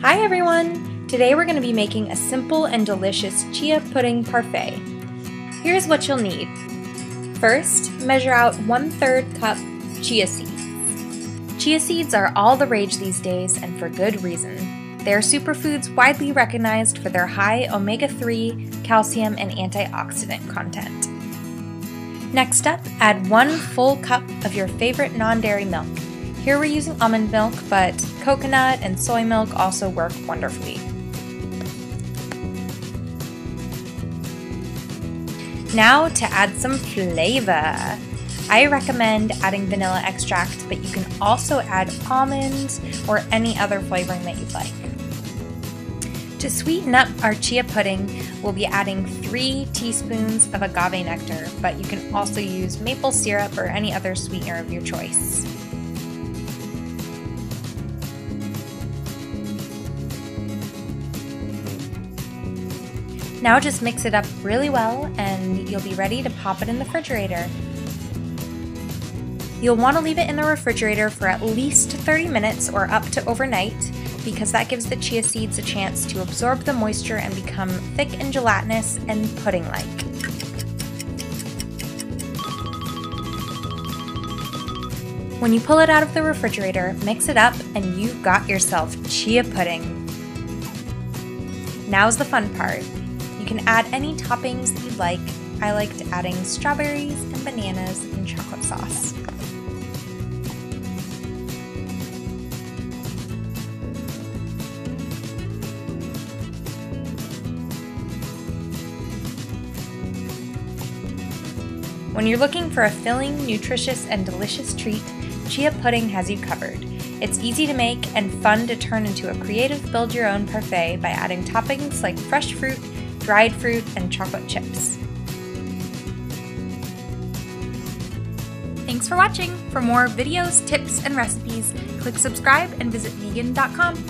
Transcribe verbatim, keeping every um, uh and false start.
Hi everyone! Today we're going to be making a simple and delicious chia pudding parfait. Here's what you'll need. First, measure out one third cup chia seeds. Chia seeds are all the rage these days, and for good reason. They are superfoods widely recognized for their high omega three, calcium, and antioxidant content. Next up, add one full cup of your favorite non-dairy milk. Here we're using almond milk, but coconut and soy milk also work wonderfully. Now to add some flavor. I recommend adding vanilla extract, but you can also add almonds or any other flavoring that you'd like. To sweeten up our chia pudding, we'll be adding three teaspoons of agave nectar, but you can also use maple syrup or any other sweetener of your choice. Now just mix it up really well and you'll be ready to pop it in the refrigerator. You'll want to leave it in the refrigerator for at least thirty minutes or up to overnight, because that gives the chia seeds a chance to absorb the moisture and become thick and gelatinous and pudding-like. When you pull it out of the refrigerator, mix it up and you've got yourself chia pudding. Now's the fun part. You can add any toppings that you'd like. I liked adding strawberries and bananas and chocolate sauce. When you're looking for a filling, nutritious, and delicious treat, chia pudding has you covered. It's easy to make and fun to turn into a creative build-your-own parfait by adding toppings like fresh fruit, dried fruit, and chocolate chips. Thanks for watching! For more videos, tips, and recipes, click subscribe and visit vegan dot com.